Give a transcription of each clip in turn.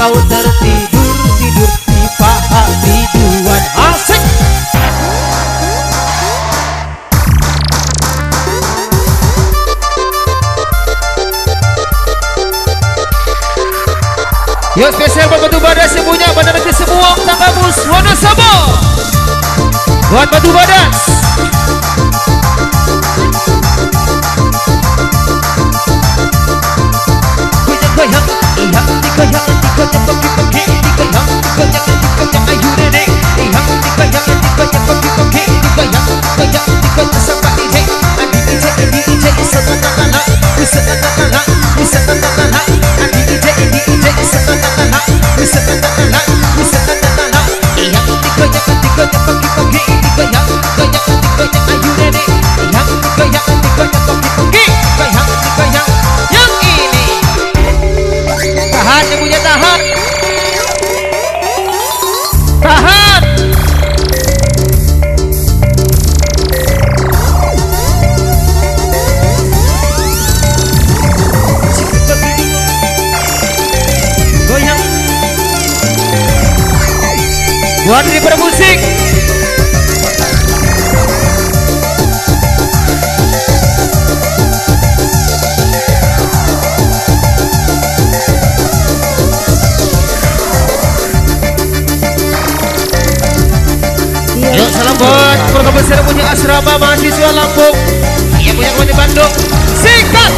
kau tertidur-tidur di paha biduan. Asik! Yo spesial buat Batu Badas yang punya Bandar Negeri Semuang, Tanggamus, Wonosobo. Buat Batu Badas. Buat di bermusik. Yo salam buat keluarga besar punya asrama mahasiswa Lampung yang punya keluarga Bandung. Sikat.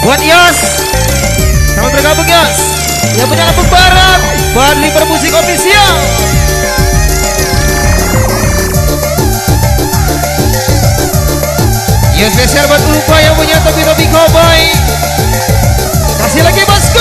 Buat Yos, selamat bergabung Yos. Yang punya Lampung Barat, Barli Permusik Official. Yos spesial buat lupa yang punya topi-topi cowboy. Kasih lagi bosku.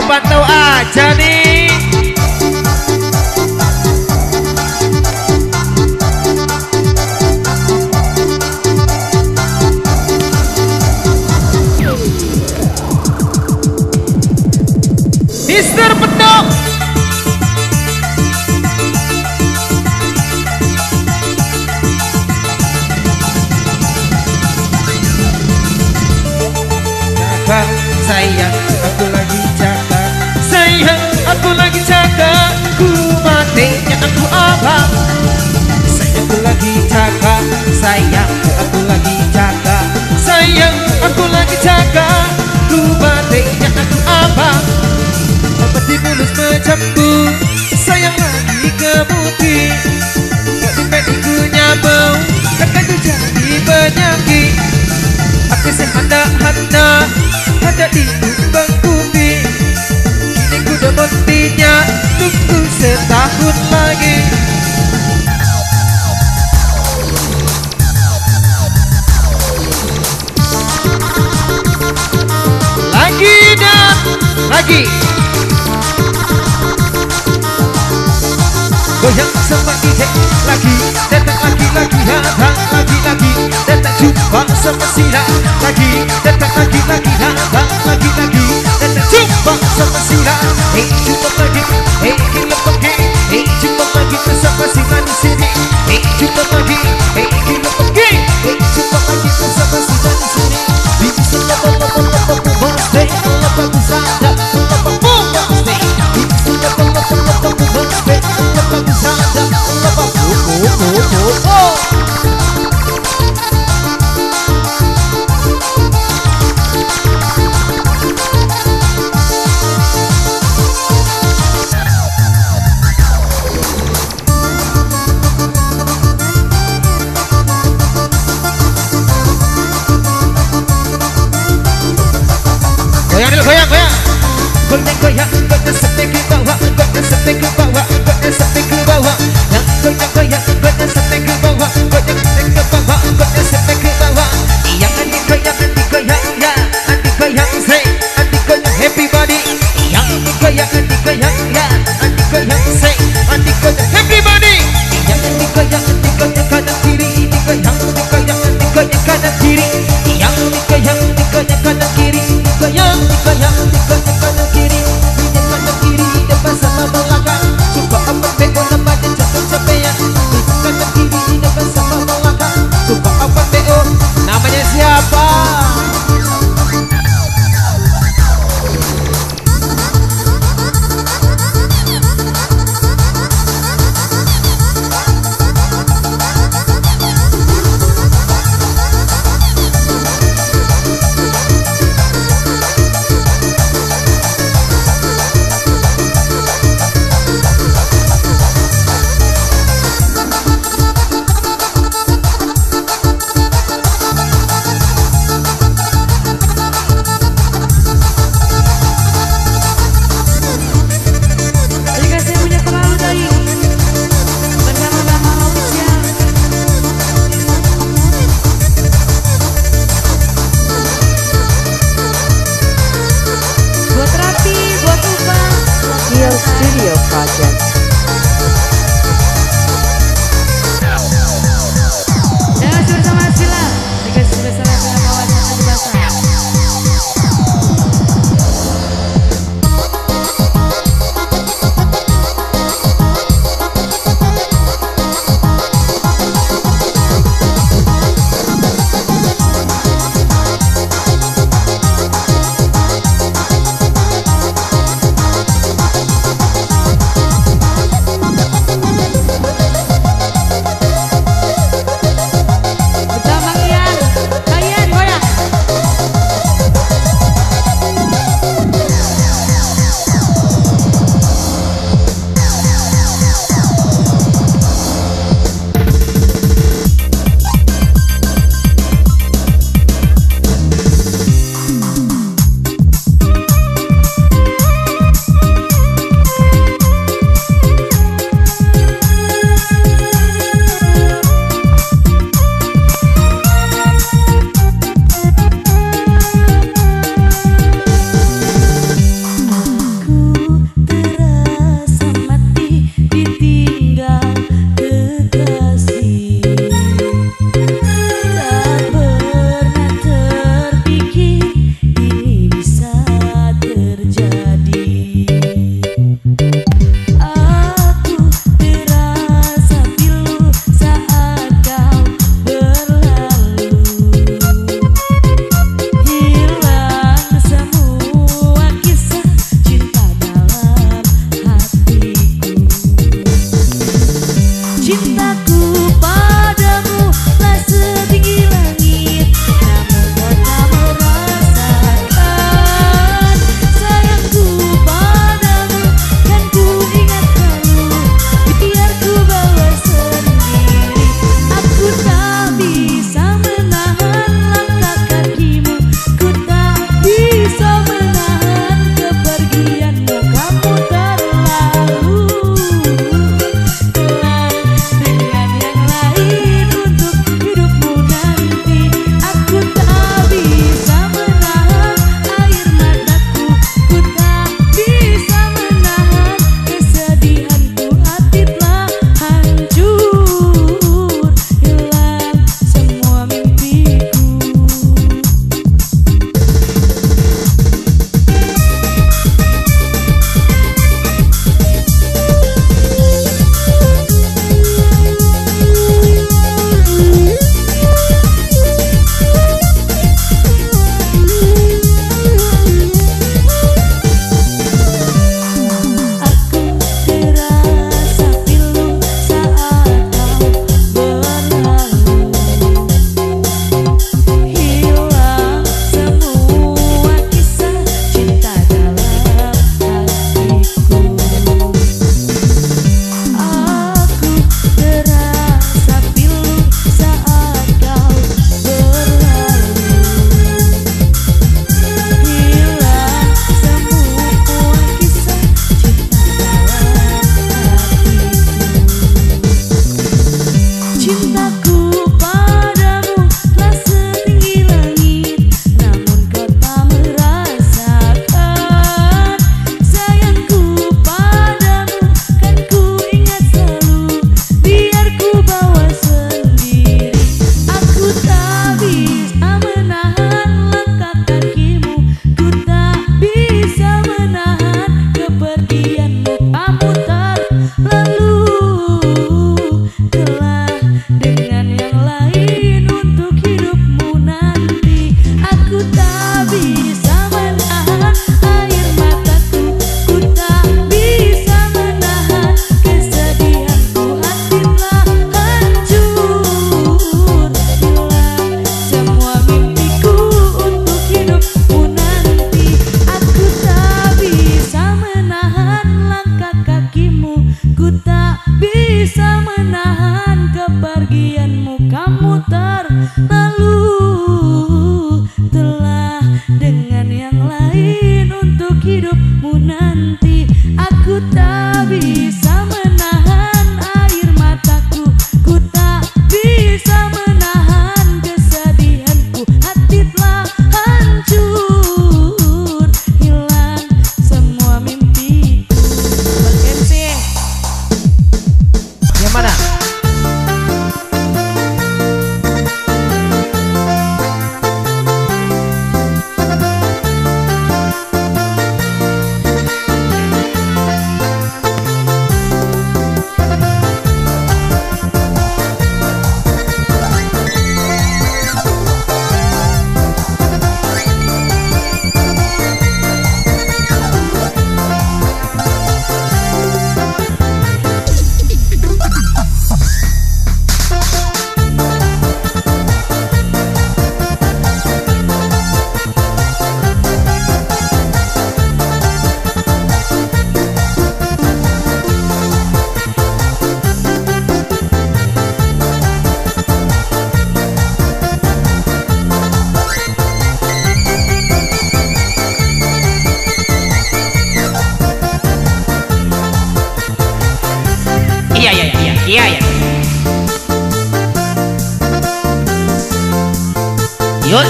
pantau-pantau aja nih. Mister Petok. Cakap sayang, aku lagi cakap. Sayang, aku lagi cakap. Ku matinya aku abang. Sayang, aku lagi cakap. Sayang, aku lagi cakap. Sayang, aku lagi cakap. Ku matinya aku abang. Di mulus macamku, sayang lagi kemudi. Gak dipen ikunya bau, akan ku jadi penyakit. Aku sehandak-handak, ada di kumbang bumi. Kini ku demotinya, tunggu setahun lagi. Lagi dan lagi goyang sama ide lagi, datang lagi-lagi, datang lagi-lagi, datang jumpa sama sila lagi, datang lagi-lagi, datang lagi-lagi, datang jumpa sama sila. Hei jumpa lagi, hei gila pergi, hei jumpa lagi bersama si manisini. Hei jumpa lagi, hei gila pergi, hei jumpa lagi bersama si manisini. Bisa lapa-lapa-lapa-lapa, hei lapa-bisa lapa-lapa-lapa, bisa lapa-lapa-lapa-lapa. Goyang, goyang, goyang sampai ke bawah, goyang sampai ke bawah, goyang sampai ke bawah. Goyang, goyang sampai ke bawah, goyang sampai ke bawah, goyang sampai ke bawah. Yang goyang, ya, goyang, say, goyang, happy body. Yang goyang, ya, goyang, say, goyang, happy body. Yang goyang, kanan kiri, goyang, kanan kiri. Yang goyang, kanan kiri. Goyang, kanan kiri, kanan kiri, depan sama belakang. Coba apa bego lembaga jatuh capek ya.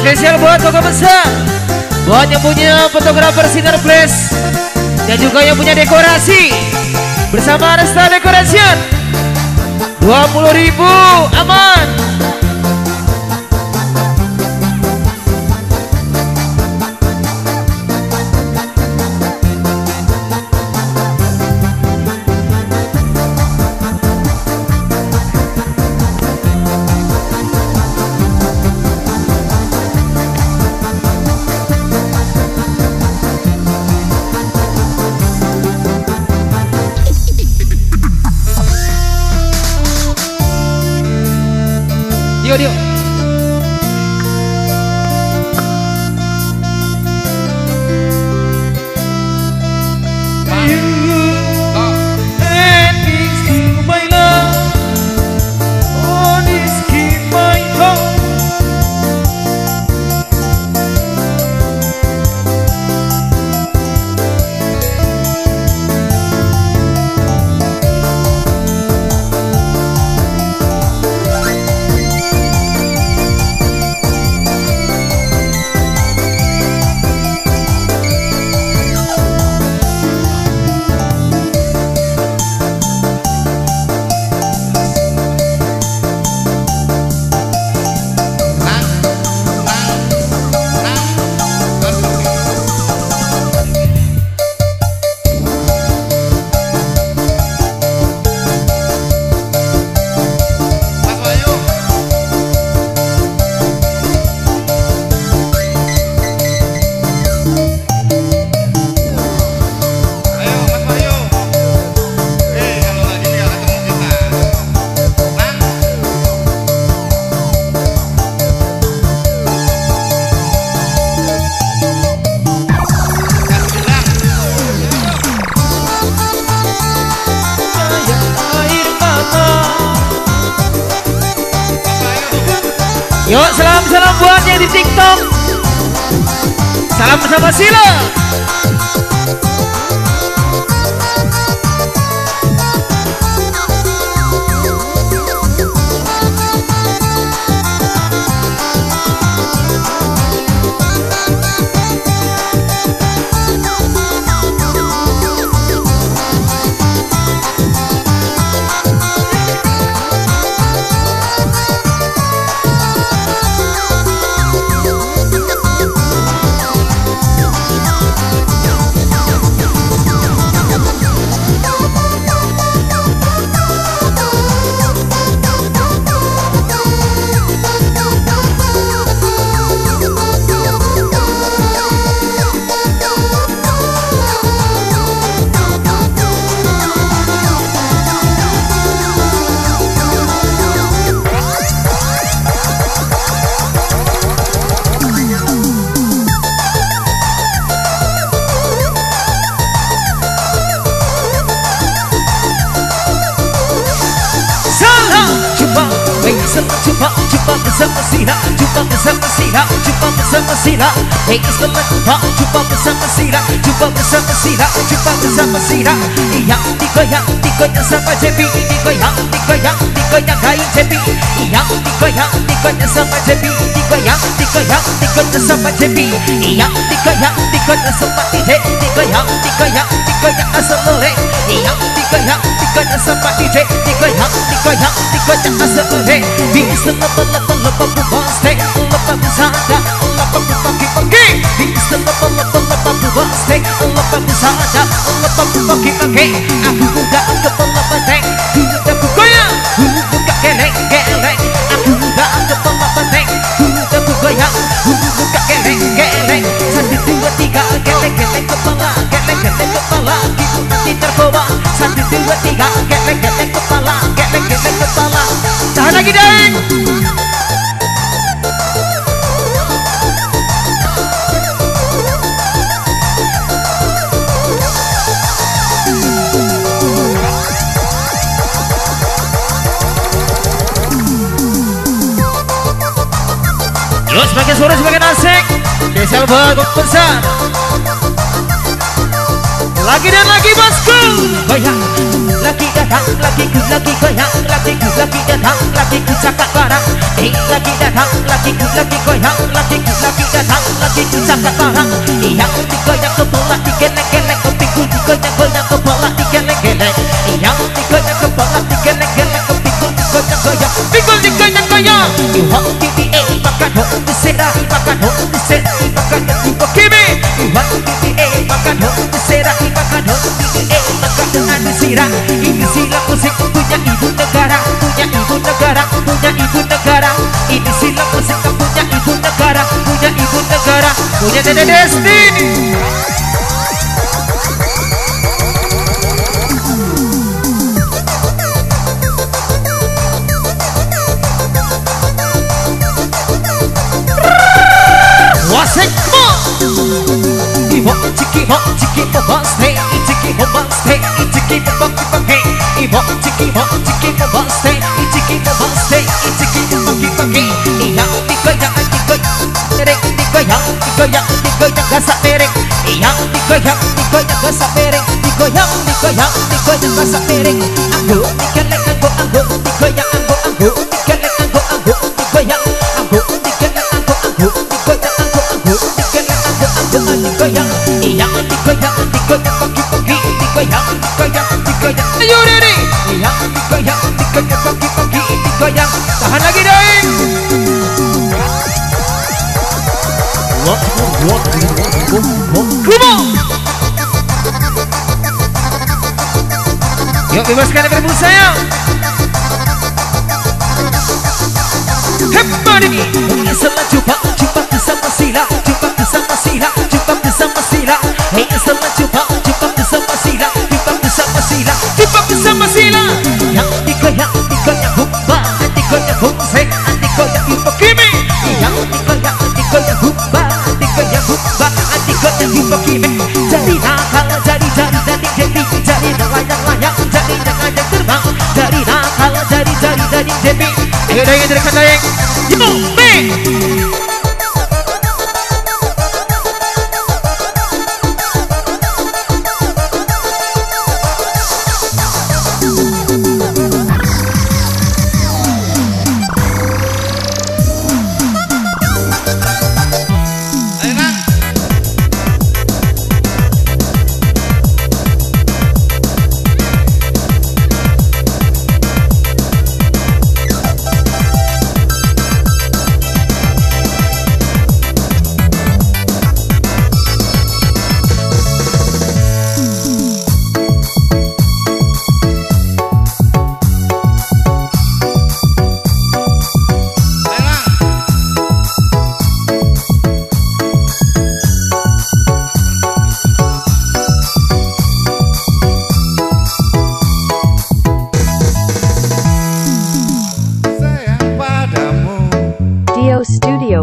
Spesial buat Koko Besar, buat yang punya fotografer Sinar Flash, dan juga yang punya dekorasi bersama Resta Decoration 20.000 aman. Yuk salam-salam buat yang di TikTok. Salam bersama Sila. Suara sebagai nasik Desel bagok besar. Lagi dan lagi bosku goyang. Lagi datang, lagi ku lagi goyang. Lagi datang, lagi ku cakap barang. Lagi datang, lagi ku lagi goyang. Lagi datang, lagi ku cakap barang. Iya di goyang kepala di geleng-geleng. Kopi ku di goyang-goyang kepala di geleng-geleng. Iya di goyang kepala di geleng-geleng. Kopi ku di goyang-goyang. Pikul di goyang-goyang. Iwak di makan disera, makan disera, makan kimi. Iwak makan disera, makan makan disera. Ini sila musik punya ibu negara, punya ibu negara, punya ibu negara. Ini sila musik punya ibu negara, punya ibu negara, punya Dede Desti. Yuk bebaskan berbusa yuk. Hepani salah coba, coba bersama sila, coba bersama sila, coba bersama sila. Hei salah coba, coba bersama sila, coba bersama sila, coba bersama sila. Yang digoyang, digoyang hubba, digoyang humsek, digoyang hipokimi. Yang digoyang, digoyang hubba, digoyang hubba, digoyang hipokimi. Jadi nakal, jadi jadi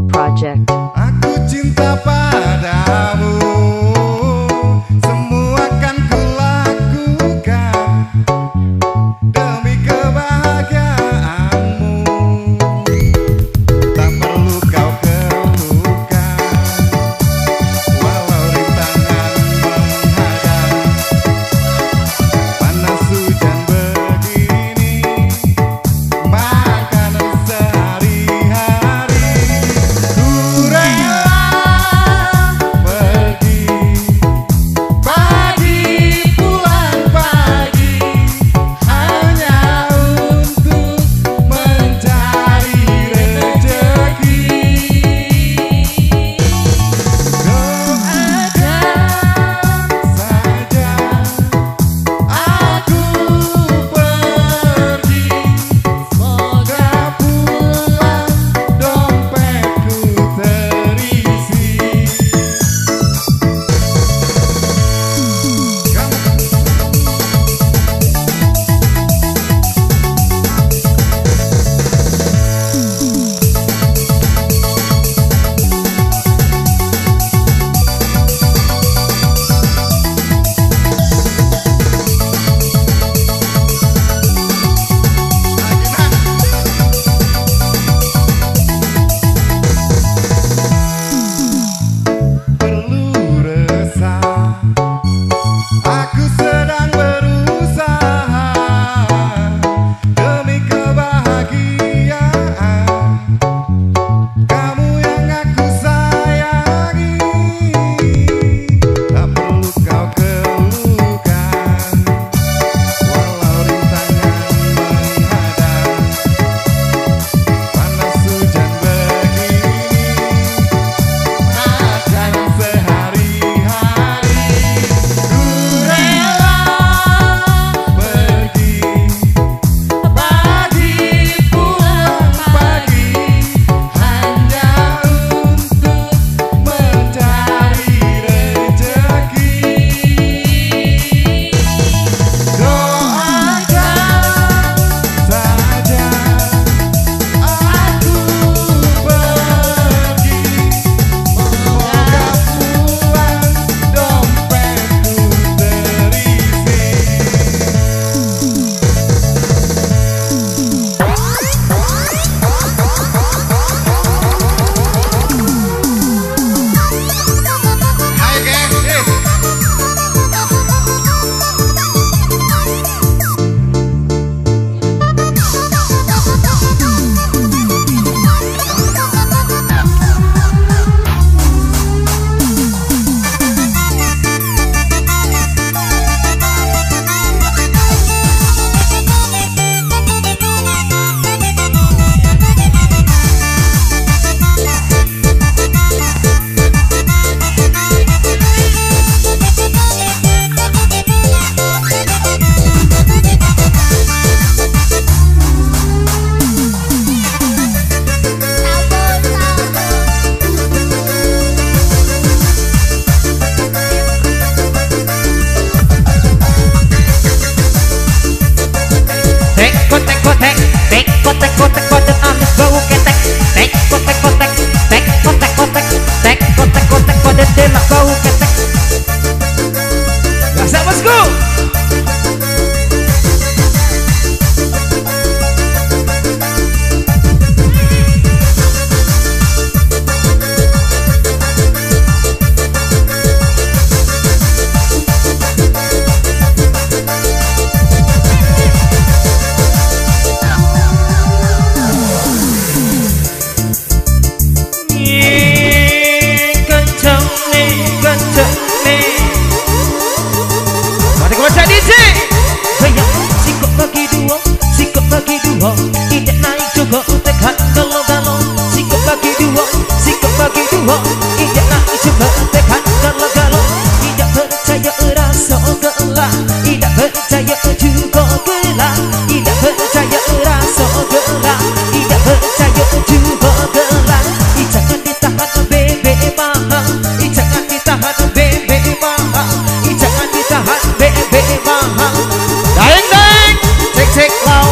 Project. Aku cinta padamu, semua kan kulakukan demi kebahagiaanmu. Cuma ijak nak cuba tekan kalau tidak percaya rasa gelah, tidak percaya juga gelah, tidak percaya rasa gelah, tidak percaya juga gelah. Ijakan ditahan bebe mahal, ijakan ditahan bebe mahal, ijakan ditahan bebe mahal. Daeng daeng, cek cek lau.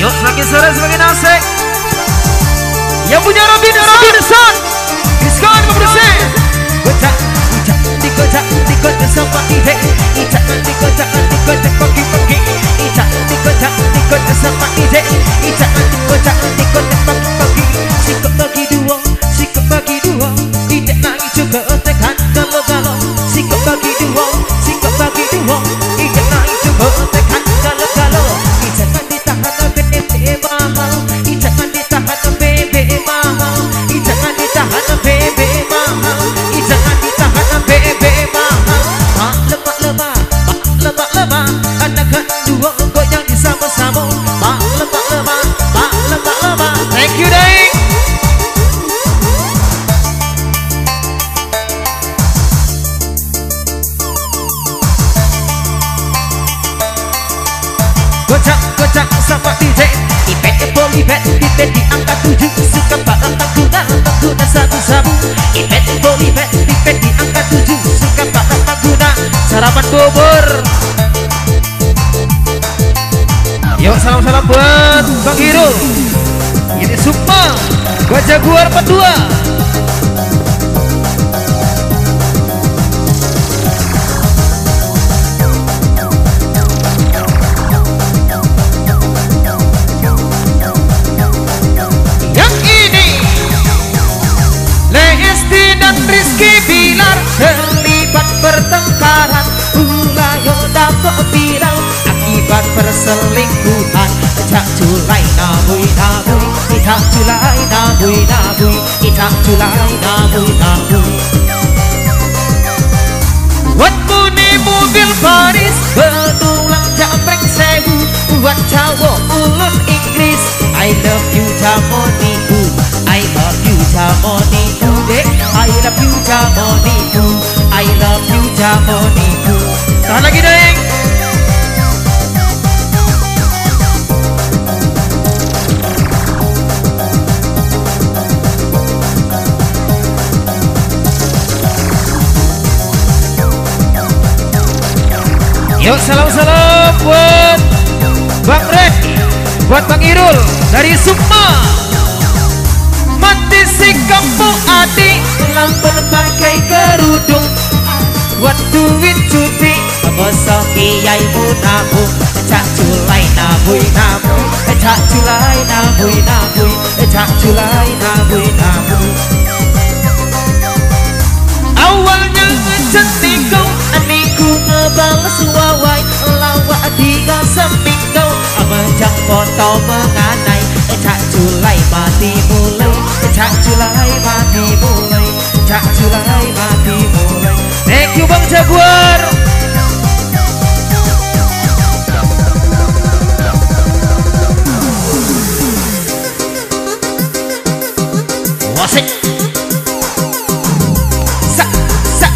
Yuk semakin sore semakin asik. Yang punya Robin, Robinson diskon 50%. Kocak, kocak, dikocak, dikocak sama ide. Icak, dikocak, dikocak, pagi-pagi. Icak, dikocak, dikocak sama ide. Icak, dikocak, dikocak, pagi-pagi. Sikap bagi dua, sikap bagi dua. Ide lagi juga tekan galau-galau. Sikap bagi dua, sikap bagi dua. Ide lagi juga tekan galau-galau. Icak kan ditahan BBM mahal. Icak kan ditahan BBM mahal. Icak kan ditahan BBM mahal. Icak kan ditahan BBM mahal. Mak lemak-lemak, mak lemak-lemak. Anak kan dua goyang di sama-sama. Mak lemak-lemak, mak lemak-lemak. Thank you Daeng. Kocak, kocak sama DJ Ipet polibet, Ipet diangkat 7. Suka banget tak guna sabu-sabu. Ipet polibet, Ipet diangkat 7. Suka banget tak guna sarapan bubur. Yuk salam-salam buat Bang Hiro. Ini Sukma, gua Jaguar 42. Terlibat pertengkaran, Ulayo dapat viral akibat perselingkuhan. Icak culai nabui nabui, icak culai nabui nabui, icak culai nabui nabui. Buat muni mobil Paris, betulang jamrek sewu. Buat cowok ulun Inggris, I love you jamoniku, I love you jamoniku dek, I love you jamoniku, I love you jamoniku. Tahan lagi Daeng. Yuk salam-salam buat Bang Red, buat Bang Irul dari Sukma. Mati si kampung adik, lampun pakai kerudung, buat duit cuti, bosok kiai munabung. Ecak culai nabui nabui, ecak culai nabui nabui, ecak culai nabui nabui. Awalnya ngecetiku, aniku ngebales wawai, lawak tiga seminggu, amejak foto menganai. Ecak culai mati mulai, ecak culai mati mulai, ecak culai mati mulai. Thank you Bang Jaguar. Wasik. Sa sa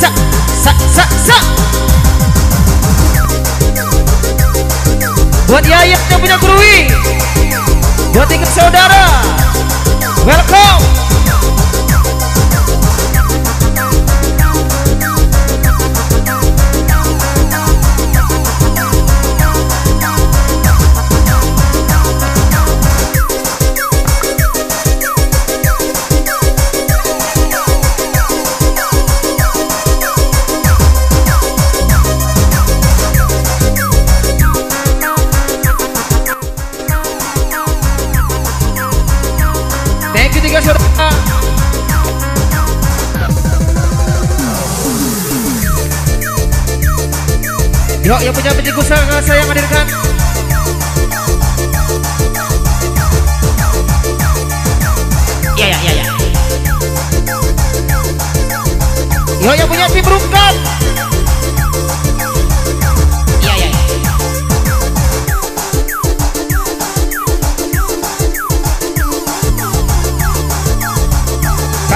sa sa sa sa. Buat Yayat yang punya Krui, buat ikut saudara, welcome. Yo, yang punya penyanyi kusang saya hadirkan. Ya ya ya ya. Yo, yang punya tim rungkat. Ya ya.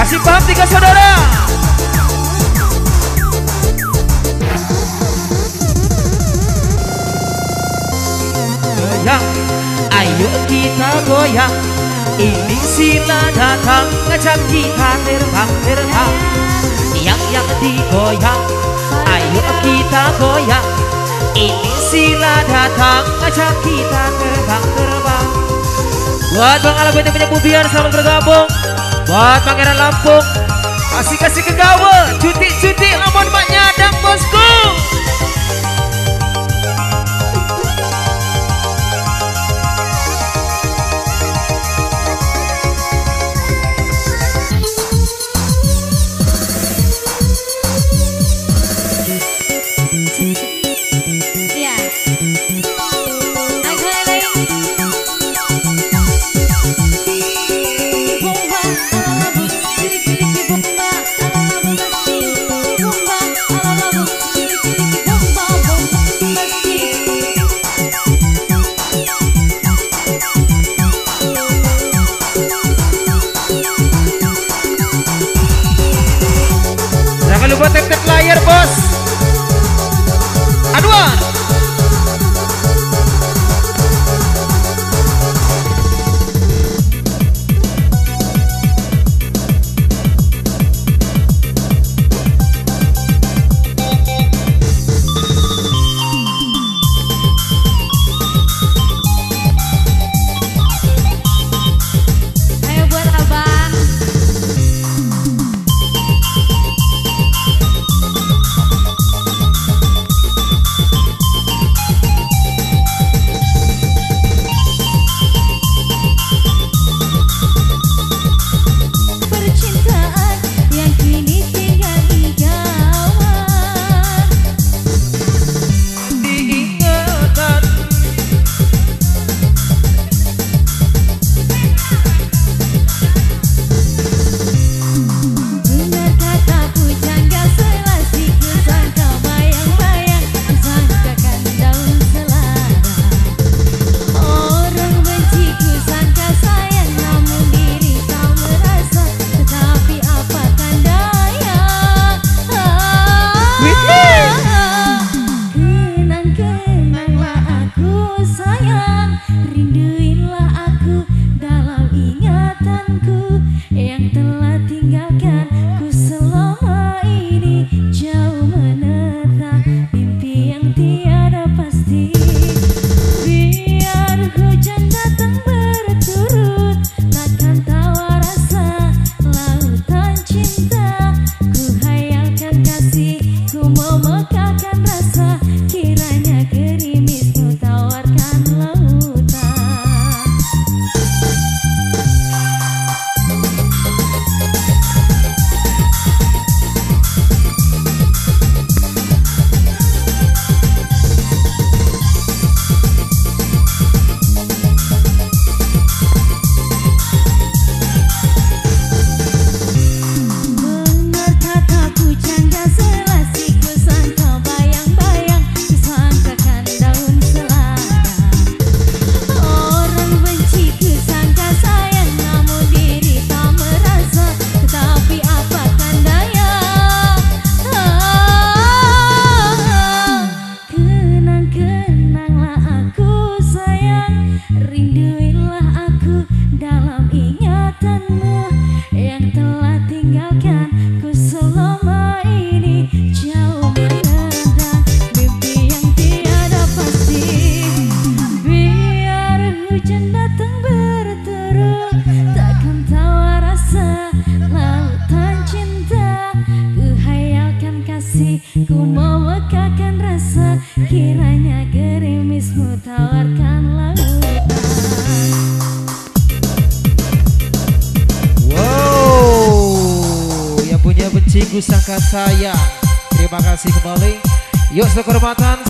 Kasih paham tiga saudara. Goyang, ayo kita goyang. Ini sila datang ngajak kita terbang. Yang digoyang, ayo kita goyang. Ini sila datang ngajak kita terbang. Buat Bang Alago yang punya Bubian selamat bergabung. Buat Pangeran Lampung, kasih ke gawe, cuti lamun mak nyadang bosku. Sayang, terima kasih kembali. Yuk, seluruh kehormatan